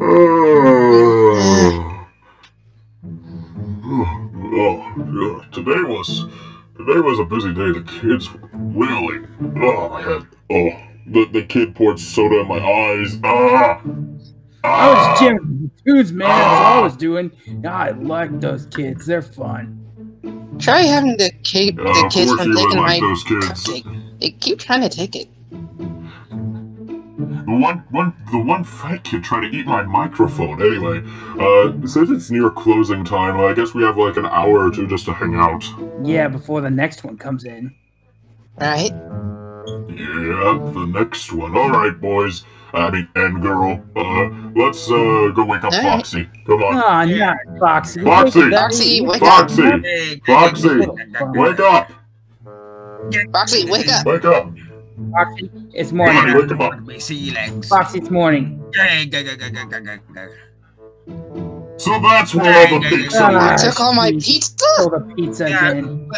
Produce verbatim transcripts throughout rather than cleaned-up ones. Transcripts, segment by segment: Oh, yeah. Today was today was a busy day. The kids really. Oh my head. Oh, the the kid poured soda in my eyes. Ah. Ah! I was jamming the tunes, man. Ah! That's all I was doing. I like those kids. They're fun. Try having the, kid, yeah, the kids from taking like my cupcake. They keep trying to take it. The one, one, the one fat kid tried to eat my microphone. Anyway, uh, since it's near closing time, I guess we have like an hour or two just to hang out. Yeah, before the next one comes in. Right? Yeah, the next one. All right, boys. I mean, and girl, uh, let's uh, go wake up right. Foxy. Come on. Oh, yeah, Foxy. Foxy. Foxy, wake Foxy. up. Foxy, wake up. Foxy, wake up. Wake up. Foxy, it's morning. Come on, wake him up. See you legs. Foxy, it's morning. So that's where all the pizza uh, I took all my pizza? All the pizza again.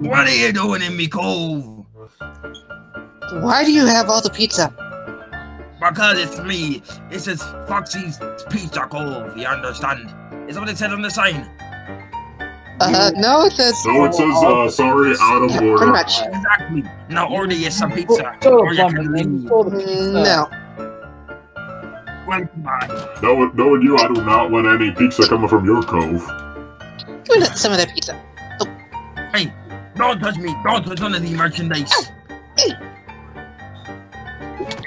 What are you doing in me cove? Why do you have all the pizza? Because it's me. This is Foxy's Pizza Cove, you understand? Is that what it said on the sign? Uh, no, it says... No, it says, uh, sorry, out of order. Pretty much. Exactly. Now order you some pizza. Or you can leave. No. Well, bye. Knowing, knowing you, I do not want any pizza coming from your cove. Give me some of that pizza. Oh. Hey, don't touch me. Don't touch none of the merchandise. Oh. Hey.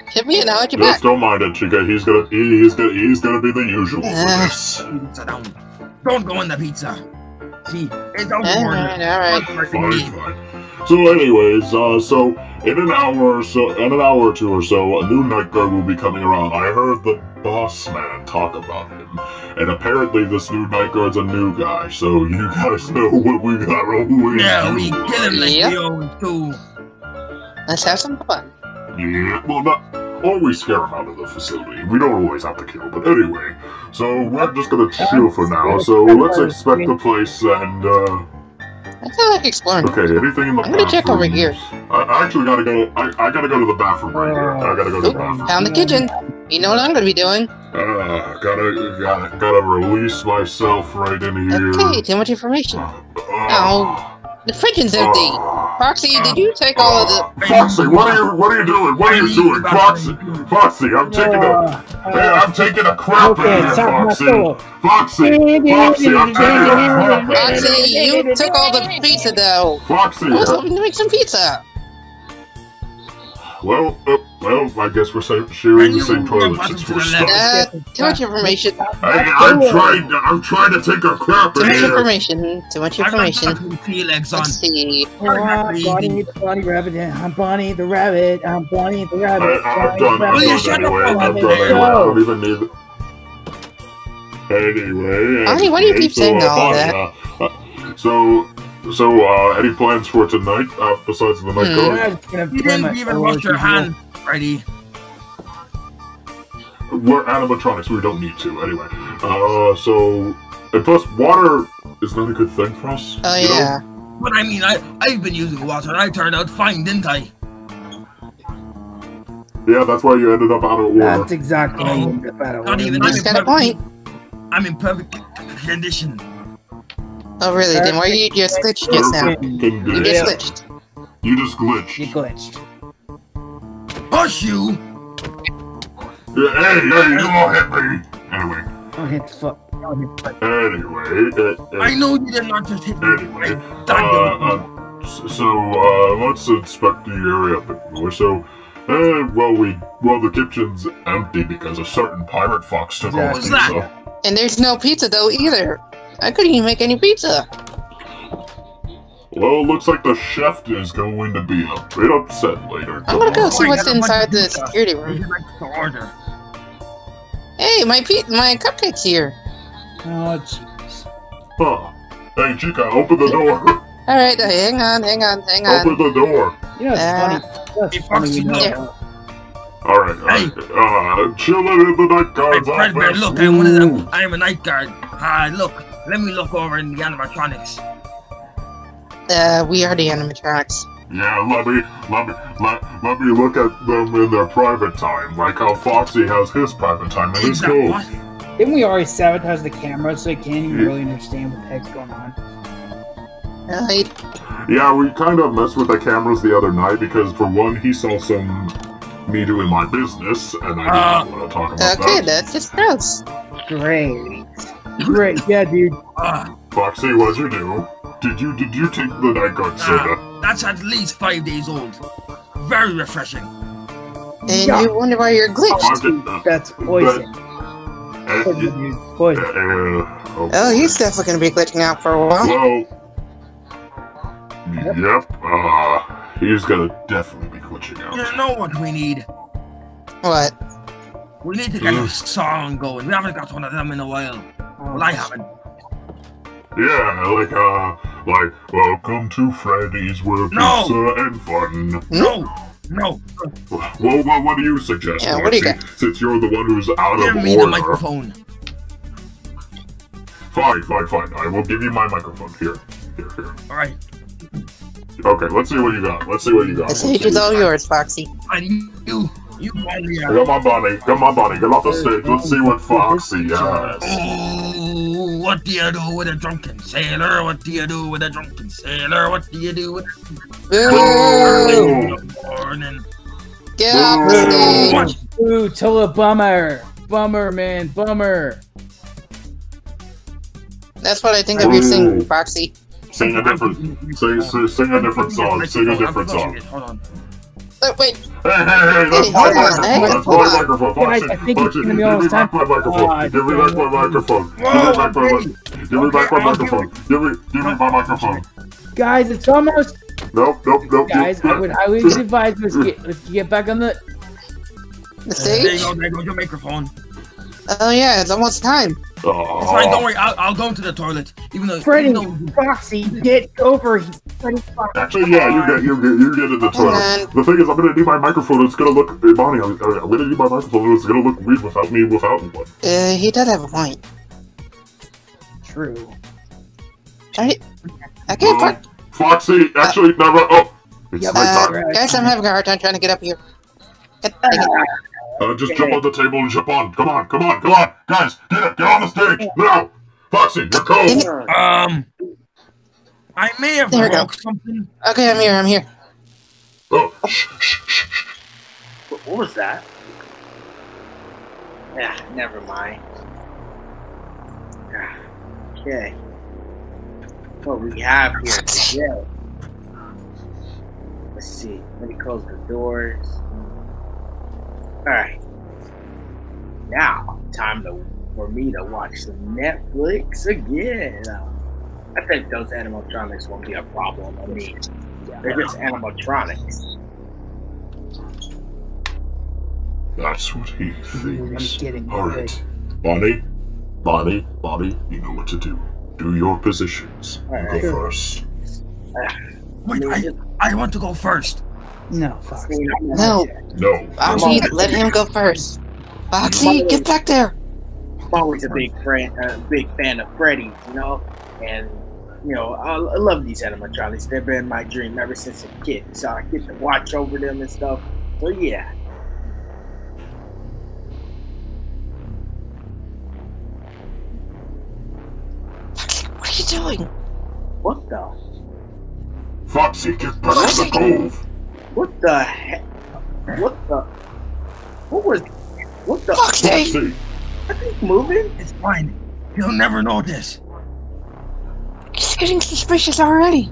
Hit me and I'll hit you back. Just don't mind it, Chica. He's gonna, he, he's gonna, he's gonna be the usual for this. Pizza down. Don't go in the pizza. See, it's all right, all right. Fine, fine. So, anyways, uh, so in an hour or so, in an hour or two or so, a new night guard will be coming around. I heard the boss man talk about him, and apparently this new night guard's a new guy. So you guys know what we got over. Yeah, we kill him like the old two. Let's have some fun. Yeah, well, not. Or we scare them out of the facility. We don't always have to kill, but anyway. So we're just gonna chill for now. So let's inspect the place and. uh... I feel like exploring. Okay, anything in the bathroom? I'm gonna check over here. I actually gotta go. I, I gotta go to the bathroom right here. I gotta go to the bathroom. Found the kitchen. You know what I'm gonna be doing? Uh, gotta gotta gotta release myself right in here. Okay, too much information. Uh, oh. The fridge's empty. Uh, Foxy, did you take uh, all of the? Foxy, what are you? What are you doing? What are you doing, Foxy? Foxy, I'm taking a. Hey, I'm taking a crap okay, in here, Foxy. Foxy, Foxy, I'm taking a crap. Foxy, you took all the pizza though. Foxy, I was hoping to make some pizza. Well, uh, well, I guess we're sharing the same toilet since we're stuck. Uh, too much information. I, I'm trying. To, I'm trying to take a crap in here. Too much information. Too much information. Let's see. Oh, I'm Bonnie the rabbit. I'm Bonnie the rabbit. I'm Bonnie the rabbit. I, I'm done. I'm done anyway. I'm done anyway. I don't even need. Anyway. Bonnie, why do you keep saying all that? So. So, uh, any plans for tonight, uh, besides the night guard? Hmm. You didn't even wash your hand, Freddy. We're animatronics, we don't need to, anyway. Uh, so... And plus, water is not a good thing for us. Oh, you yeah. know? But I mean, I, I've been using water and I turned out fine, didn't I? Yeah, that's why you ended up out of order. That's exactly why you ended up out of order. Not even, I'm, got a point. I'm in perfect condition. Oh really? Then why you just glitched just now? You just glitched. You just glitched. You glitched. Push you! Yeah, hey, hey, you all hit me! Anyway. Don't hit the fuck. Anyway. Uh, uh, I know you did not just hit me. Anyway. Uh, uh, so, uh, let's inspect the area a bit more. So, uh, well, we, well, the kitchen's empty because a certain pirate fox took all the pizza. And there's no pizza though either. I couldn't even make any pizza. Well, looks like the chef is going to be a bit upset later. I'm gonna go see what's inside the security room. Hey, my pe my cupcake's here. Oh, jeez. Huh. Hey, Chica, open the door. All right, hang on, hang on, hang on. Open the door. You know it's uh, funny. That's funny, you know. All right, all right. Hey. Uh, chillin' in the night guard's office. Hey, Fredbear, look, I'm one of them. I am a night guard. Ah, uh, look. Let me look over in the animatronics. Uh, we are the animatronics. Yeah, let me, let me, let, let me look at them in their private time, like how Foxy has his private time in his school. Didn't we already sabotage the camera so I can't even really understand what the heck's going on? Uh, yeah, we kind of messed with the cameras the other night because, for one, he saw some me doing my business, and I didn't uh, want to talk about okay, that. Okay, that's just gross. Great. Great, yeah, dude. Uh, Foxy, what'd you do? Did you, did you take the night guard soda? Uh, that's at least five days old. Very refreshing. And yeah. You wonder why you're glitched. Oh, that. That's poison. That, Uh, Boy. Uh, oh, oh, he's definitely going to be glitching out for a while. Well, yep. yep. Uh, he's going to definitely be glitching out. You know what we need? What? We need to get mm. a song going. We haven't got one of them in a while. Well, I haven't. Yeah, like, uh, like, welcome to Freddy's, where no. pizza and fun. No! No. Well, well, what do you suggest, yeah, what do you got? Since you're the one who's out give of me order. The microphone. Fine, fine, fine. I will give you my microphone. Here, here, here. All right. Okay, let's see what you got. Let's see what you got. This is all yours, Foxy. I you, you. Come on, Bonnie. Come on, Bonnie. Get off the stage. Let's see what Foxy has. Oh, what do you do with a drunken sailor? What do you do with a drunken sailor? What do you do with? Boo! Get off the stage! Boo! Total bummer! Bummer, man! Bummer! That's what I think of you singing, Foxy. Sing a different, sing, sing, sing a different song. Sing a different song. Hold on. Oh, wait. Hey, hey, hey! That's my microphone. That's my microphone, Foxy. Foxy, give me back my microphone. Give me back my microphone. Give me back my microphone. Give me, give me my microphone. Guys, it's almost. Nope, nope, nope. Guys, I would highly advise let's get, let's get back on the... The stage? There you go, there you go, your microphone. Oh yeah, it's almost time. Oh. It's fine, don't worry, I'll, I'll go into the toilet. Even though... Freddy, even though... Foxy, get over here. Actually, yeah, you get, you get, you get in the toilet. The thing is, I'm gonna do my microphone, it's gonna look... Bonnie, I'm, I'm gonna do my microphone, it's gonna look weird without me, without one. Uh, he does have a point. True. I, I can't um, park... Foxy, actually, uh, never. Oh, it's yep. uh, guys, I'm having a hard time trying to get up here. Get, get uh, just jump on the table and jump on. Come on, come on, come on, guys, get up, get on the stage now. Foxy, you're cold. Um, I may have broke something. Okay, I'm here. I'm here. Oh, shh, shh, shh, shh. What was that? Yeah, never mind. Okay. What we have here today. Let's see. Let me close the doors. Alright. Now, time to, for me to watch some Netflix again. I think those animatronics won't be a problem. I mean, they're just animatronics. That's what he thinks. Alright. Bonnie, Bonnie, Bonnie, you know what to do. Do your positions. Right, go first. Uh, Wait, I, I want to go first. No, Foxy. No. No. Foxy, let him go first. Foxy, get back there. I'm always a big, friend, uh, big fan of Freddy, you know? And, you know, I, I love these animatronics. They've been my dream ever since a kid. So I get to watch over them and stuff. So, yeah. What are you doing? What the? Foxy, get back to the cove! What the heck? What the? What was? What the? Foxy! Are they moving? It's fine. You'll never know this. He's getting suspicious already.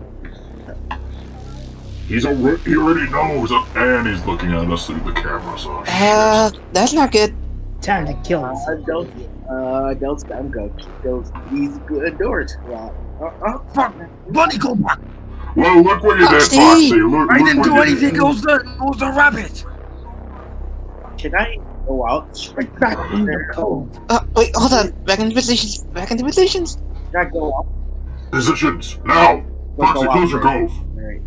He's already. He already knows, and he's looking at us through the camera. So uh, that's not good. Time to kill us. Uh, don't, uh, don't, I'm gonna keep those, these good doors locked. Uh, uh, fuck, Bonnie, go back! Well, look what you did, Foxy! Look, I look didn't do anything, it was the, the rabbit! Can I go out? Straight back uh, in the cove. Uh, wait, hold on, back into positions, back into positions! Can I go out? Positions, now! Foxy, close your cove! Right.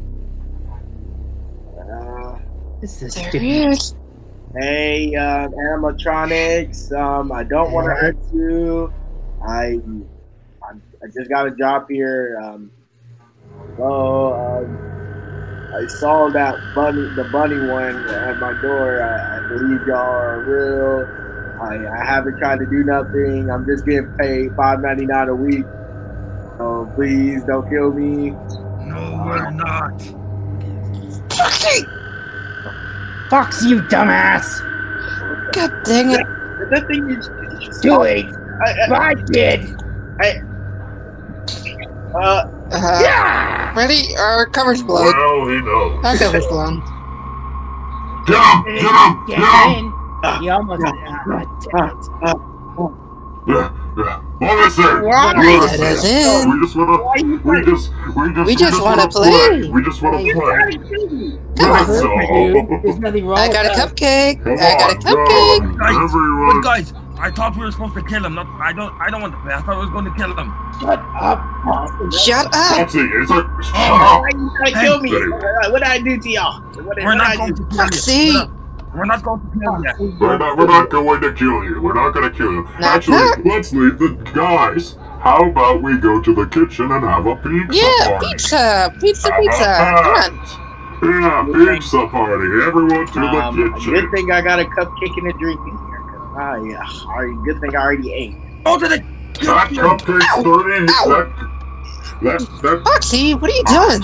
Uh, this is there he is. Hey, uh, animatronics. Um, I don't want to hurt you. I, I, I just got a job here. Um, so, uh, I saw that bunny, the bunny one at my door. I, I believe y'all are real. I, I haven't tried to do nothing. I'm just getting paid five ninety-nine a week. So please don't kill me. No, we're not. Foxy! Foxy, you dumbass! God dang it! That, that thing is doing. I, I, I did. I. Uh. Uh, yeah! Ready? Our cover's blown. Well, he knows. Our cover's blown. Get him! Get him! Get him! You almost got it. Yeah, yeah. What is it? What is it? We just wanna. We just. We just. We just wanna play. We just wanna play. Come on, there's nothing wrong. I got a cupcake. I got a cupcake. Guys, I thought we were supposed to kill him. Not, I don't. I don't want to play. I thought I was going to kill him. Shut up! Shut up! Foxy, it's a, shut oh, up! Why you trying to kill me? What did I do to y'all? We're not going to kill you. We're not going to kill you. We're not. We're not going to kill you. We're not going to kill you. Not Actually, not. Let's leave the guys. How about we go to the kitchen and have a pizza yeah, party? Yeah, pizza, pizza, have pizza. Come on. Yeah, pizza party. Everyone to um, the kitchen. Good thing I got a cupcake and a drink in here. Ah, yeah. I, good thing I already ate. Oh, to the that cupcake's thirty. That, that, that, Foxy, what are you doing?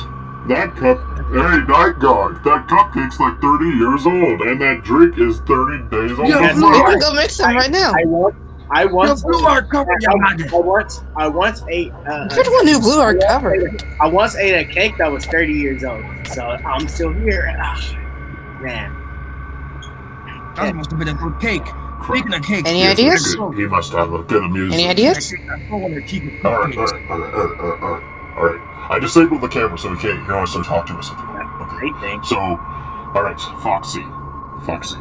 That cup. Hey, night guard. That cupcake's like thirty years old, and that drink is thirty days old. Yeah, we can go mix them right now. I want. I once. Blew our cover. I once. I once ate. Uh, You're the one who blew our cover. I once ate a cake that was thirty years old, so I'm still here. Oh, man, that yeah. must have been a good cake. Speaking of cake, any ideas? He must have a good amusement. Any ideas? All right, all right, all right, all right, all right, all right. I disabled the camera so he can't hear us or talk to us at the moment. Okay. So, all right, Foxy, Foxy,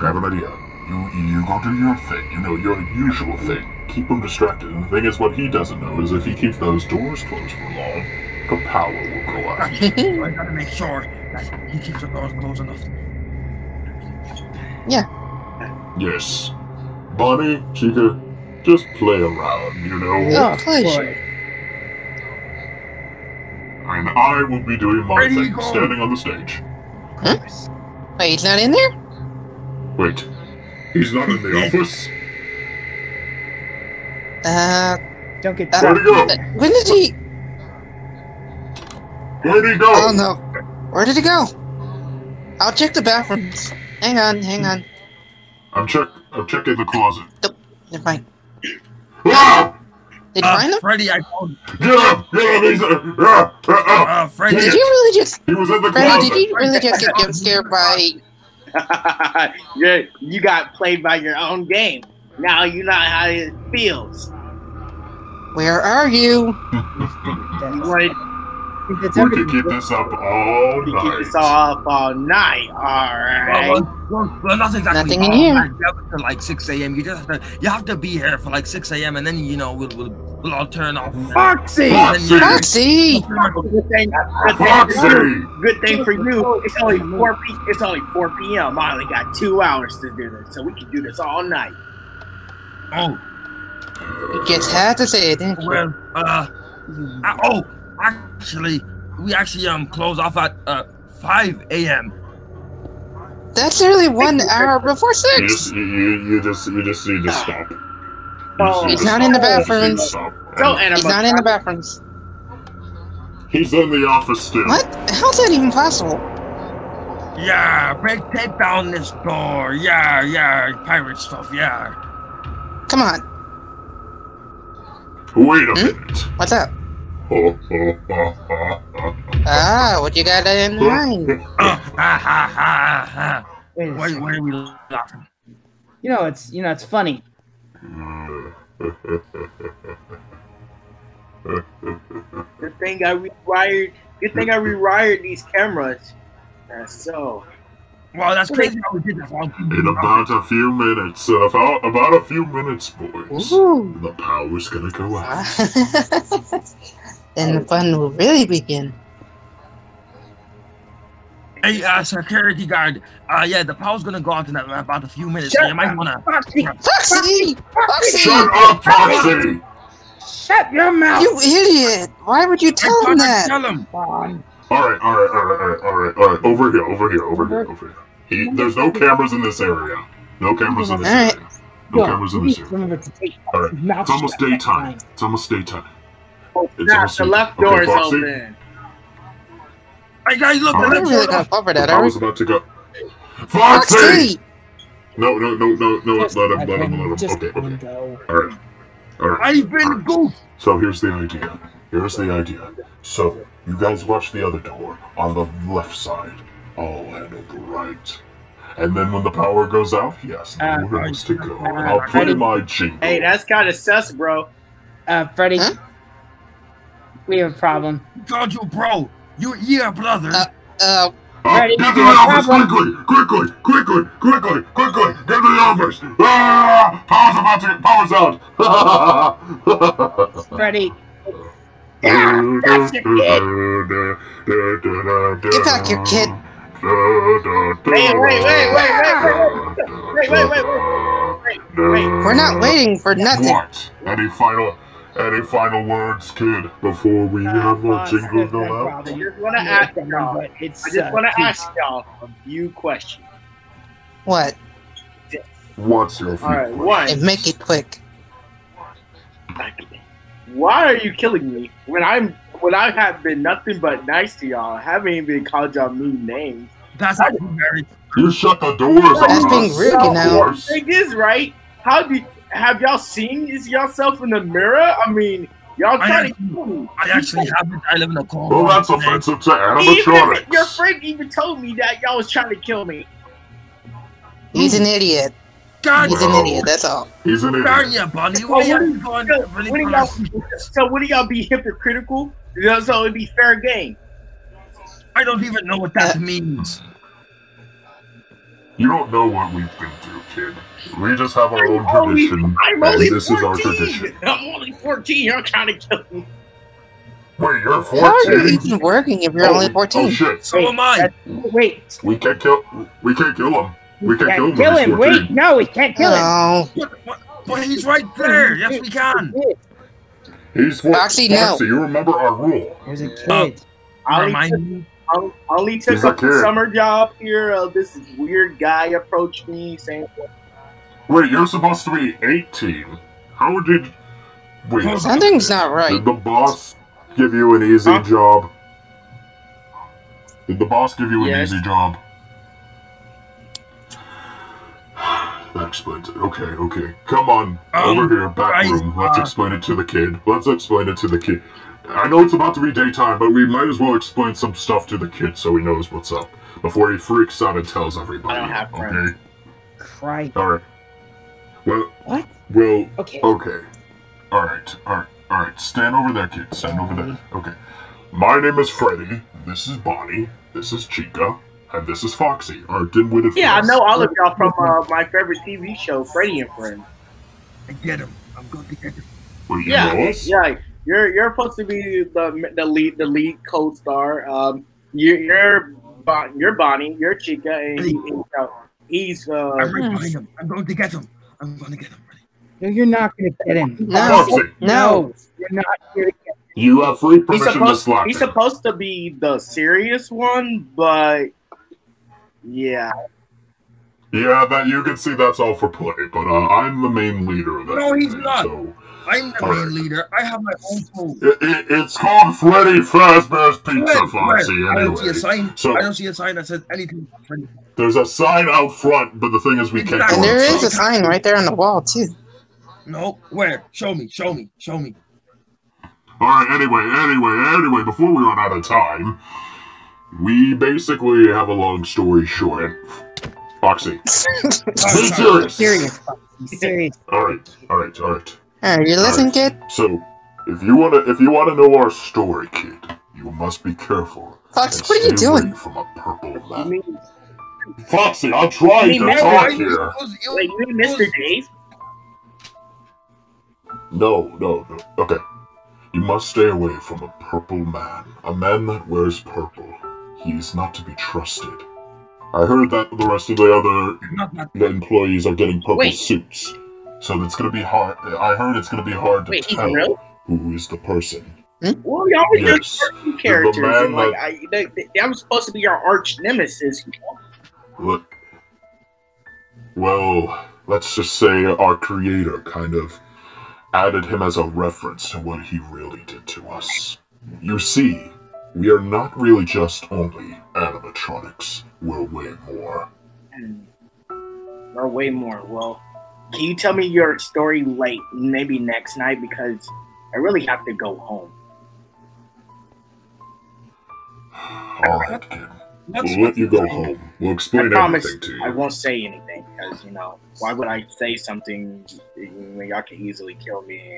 grab an idea. You you go do your thing. You know your usual thing. Keep him distracted. And the thing is, what he doesn't know is if he keeps those doors closed for long, the power will go out. So I gotta make sure that he keeps the doors closed enough. Yeah. Yes. Bonnie, Chica, just play around, you know? Oh, please. And I will be doing my Freddy thing, go. standing on the stage. Huh? Wait, he's not in there? Wait, he's not in the office? Uh... Don't get that. Where'd he go? When did he... Where'd he go? Oh, no. Where did he go? I'll check the bathrooms. Hang on, hang on. I'm check. I'm checking the closet. Nope. They're fine. Ah! Did you uh, find them? Freddy, I found him. Get him! Get him! He's uh, uh, uh, uh, Freddy. Did you really just? He was in the Freddy, closet. Did you really just get jump scared by? Yeah, you got played by your own game. Now you know how it feels. Where are you? Wanted... We can keep this up all night. Keep this up all night. All right. Well, not exactly. Nothing in here. You have to like six A M You just have to. You have to be here for like six A M and then you know we'll we'll, we'll all turn off. Foxy. Foxy. Foxy. Good thing. Foxy. Good thing for you. It's only four. P it's only four p.m. I only got two hours to do this, so we can do this all night. Oh. It gets hard to say it. Well, uh, I, oh, actually, we actually um close off at uh five A M That's really one hour before six. You just, you, you just, you just need to stop. Oh, he's not in the bathrooms. No, he's not in the bathrooms. He's in the office still. What? How's that even possible? Yeah, break tape down this door. Yeah, yeah, pirate stuff. Yeah. Come on. Wait a hmm? minute. What's up? Ah, what you got in mind? Why, why are we laughing? You know, it's you know, it's funny. Good thing I rewired. Good thing I rewired these cameras. That's so. Wow, that's crazy how we did that. In about a few minutes, uh, about, about a few minutes, boys, Ooh. the power's gonna go out. Then the fun will really begin. Hey, uh, security guard. Uh, yeah, the power's gonna go out in about a few minutes. Shut so you might wanna. Foxy! Foxy! Foxy! Shut up, Foxy! Shut your mouth! You idiot! Why would you tell him that? Tell him. Alright, alright, alright, alright, alright, alright. Over here, over here, over here, over here. He, there's no cameras in this area. No cameras in this area. No cameras in this area. Alright, it's almost daytime. It's almost daytime. Oh, crap, the left door is open. Hey guys, look, the left door is open. I was about to go. Foxy! No, no, no, no, no, let him, let him, let him. Okay, okay. Alright. Alright. I've been goofed! So here's the idea. Here's the idea. So, you guys watch the other door on the left side. I'll handle the right. And then when the power goes out, yes, uh, who has to go? Uh, I'll play Freddy, my jingle. Hey, that's kind of sus, bro. Uh, Freddy, huh? We have a problem. Got you, bro. You, yeah, brother. Uh, uh, Freddy, get to the office quickly, quickly, quickly, quickly, quickly. Get to the office. Ah, power's about to get, power's out. Freddy. Yeah, that's your kid. Get back, your kid. Wait, wait, wait, wait, wait, wait, wait, wait, wait, wait, wait. We're not waiting for nothing. What? Any final, any final words, kid, before we uh, have a jingle go out? I just want to ask y'all. I just want to ask y'all a few questions. What? What's your few questions? All right, one. Make it quick. Why are you killing me when I'm when I have been nothing but nice to y'all? I haven't even called y'all mean names. That's not very. You shut the doors on us. That's being rude, you know. The thing is, right? How do have y'all seen is yourself in the mirror? I mean, y'all trying to kill me. I actually haven't. I live in a car. Well, that's offensive to animatronics. Even your friend even told me that y'all was trying to kill me. He's an idiot. God, he's no. an idiot, that's all. He's an idiot. Yeah, Bonnie. Well, what are going so, really what are so what do y'all be hypocritical? So it'd be fair game. I don't even know what that uh, means. You don't know what we've been through, kid. We just have our I'm own only, tradition. I'm only this fourteen. Is our tradition. I'm only fourteen. You're trying to kill me. Wait, you're fourteen? How are you even working if you're oh, only fourteen? Oh shit! So wait, am I. Wait. We can't kill. We can't kill him. We can't, can't kill him. him. Wait, no, we can't kill oh. him. But, but he's right there. Yes, we can. He's what? Foxy, no. Foxy, you remember our rule. There's a kid. Uh, Ollie took a kid. summer job here. Uh, this weird guy approached me saying, wait, you're supposed to be eighteen. How did. Wait. Something's not right. Did the boss give you an easy huh? job? Did the boss give you yes. an easy job? That explains it. Okay, okay. Come on, um, over here, back room. Let's explain it to the kid. Let's explain it to the kid. I know it's about to be daytime, but we might as well explain some stuff to the kid so he knows what's up before he freaks out and tells everybody. I don't have friends. Okay. Christ. All right. Well. What? Well. Okay. Okay. All right. All right. All right. Stand over there, kid. Stand over there. Okay. My name is Freddy. This is Bonnie. This is Chica. And this is Foxy, our dim-witted Yeah, friends. I know all of y'all from uh, my favorite T V show, Freddy and Friends. I get him. I'm going to get him. Well, you yeah, know us? yeah. You're you're supposed to be the the lead the lead co-star. Um, you, you're Bon, you're Bonnie, you're Chica, and, and you know, he's. Uh, I'm, right him. I'm going to get him. I'm going to get him. No, you're not going to get him. No, Foxy. no, you're not going to get him. You have free permission to slot. He's supposed to be the serious one, but. Yeah. Yeah, that you can see that's all for play, but uh, I'm the main leader of that. No, he's thing, not. So. I'm the all main right. leader. I have my own food. It, it, it's called Freddy Fazbear's Pizza, Foxy, anyway. I don't see a sign. So, I don't see a sign that says anything. There's a sign out front, but the thing is we exactly. can't go There outside. is a sign right there on the wall, too. No, where? Show me, show me, show me. All right, anyway, anyway, anyway, before we run out of time... We basically have a long story short. Foxy. Be serious. Serious. Serious. All right. All right. All right. All right. You listen, kid. So, if you wanna, if you wanna know our story, kid, you must be careful. Foxy, what are you doing? From a purple man. Foxy, I'm trying to talk here. Wait, you mean Mister Dave? No, no, no. Okay. You must stay away from a purple man. A man that wears purple. He is not to be trusted. I heard that the rest of the other the employees are getting purple Wait. suits, so it's gonna be hard. I heard it's gonna be hard to Wait, tell who is the person. Hmm? Well, y'all were yes. just cartoon characters. And, like, I, they, they, I'm supposed to be your arch nemesis. You know? Look, well, let's just say our creator kind of added him as a reference to what he really did to us. You see, we are not really just only animatronics. We're way more. Hmm. We're way more. Well, can you tell me your story late, maybe next night, because I really have to go home. All right, kid. We'll let you go home. We'll explain everything to you. I won't say anything, because, you know, why would I say something when y'all can easily kill me?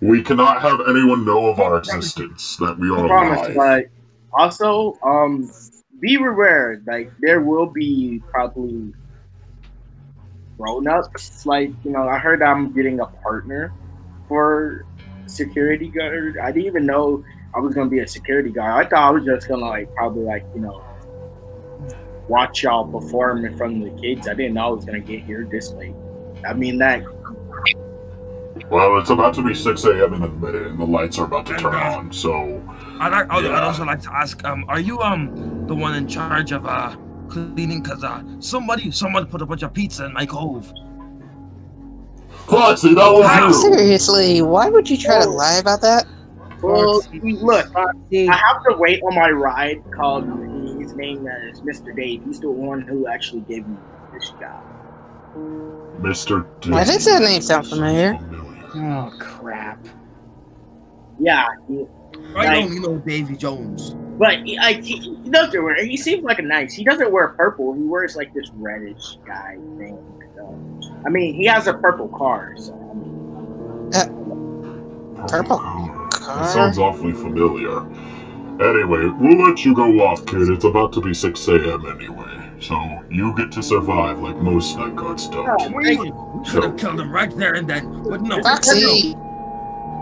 We cannot have anyone know of our existence, that we are alive. I promise, but also, um, be aware, like, there will be probably grown-ups. Like, you know, I heard I'm getting a partner for security guard. I didn't even know I was gonna be a security guard. I thought I was just gonna like probably like you know watch y'all perform in front of the kids. I didn't know I was gonna get here this late. I mean that. Well, it's about to be six A M in a minute, and the lights are about to turn on. So I'd, like, yeah. I'd also like to ask, um, are you um the one in charge of uh cleaning? Cause uh somebody someone put a bunch of pizza in my cove. Foxy, that was you. Seriously, why would you try to lie about that? Well, look, I have to wait on my ride called, his name is Mister Dave. He's the one who actually gave me this job. Mister Dave. Why does that name sound familiar? Oh, crap. Yeah. He, like, I don't know Davy Jones. But he, like, he, he doesn't wear, he seems like a nice, he doesn't wear purple. He wears like this reddish guy thing. I mean, he has a purple car, so... I mean, uh, purple, purple car? That sounds awfully familiar. Anyway, we'll let you go off, kid. It's about to be six A M anyway. So, you get to survive like most night guards don't. Oh, we so, should have killed him right there and then, but no. Foxy!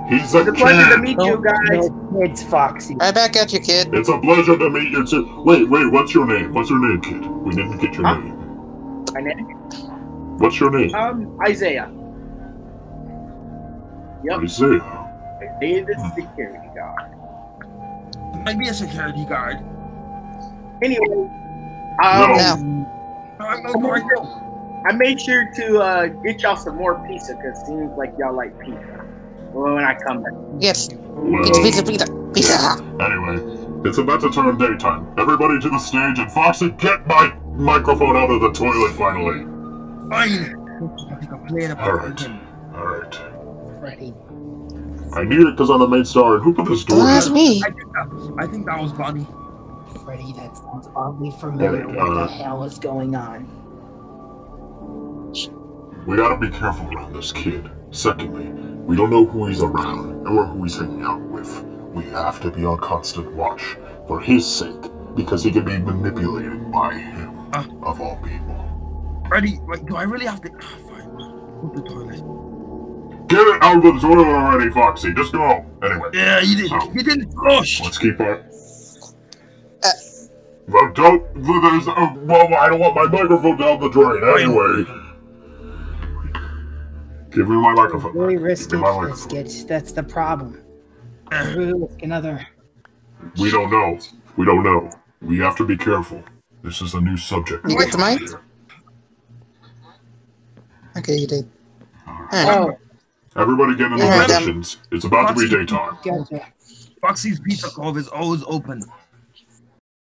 He's a it's a kid. pleasure to meet you guys. It's Foxy. Right back at you, kid. It's a pleasure to meet you, too. Wait, wait, what's your name? What's your name, kid? We didn't get your huh? name. My name? What's your name? Um, Isaiah. Yep. Isaiah. Isaiah the security guard. I'd be a security guard. Anyway, um, no. I made sure to uh, get y'all some more pizza because it seems like y'all like pizza. Well, when I come back. Yes. Well, it's pizza, pizza, pizza. Anyway, it's about to turn daytime. Everybody to the stage, and Foxy, get my microphone out of the toilet finally. Fine. Alright. Alright. Freddy. I knew it because I'm the main star. Who put this door in? That's me. I think that, I think that was Bonnie. Freddy, that sounds oddly familiar. Right, what uh, the hell is going on? We gotta be careful around this kid. Secondly, we don't know who he's around or who he's hanging out with. We have to be on constant watch for his sake because he can be manipulated by him, uh. of all people. Freddy, like, do I really have to? Oh, fine. Go to the toilet. Get it out of the toilet already, Foxy. Just go. Anyway. Yeah, you didn't. So, you didn't flush. Let's keep our. Uh, well, don't. There's. Uh, well, I don't want my microphone down the drain. Anyway. Give me my microphone. It's really risky for this sketch. That's the problem. Really another. We don't know. We don't know. We have to be careful. This is a new subject. You got the mic? Okay, you did. Right. Oh. Everybody get in the positions. It's about Foxy, to be daytime. Foxy's pizza cove is always open.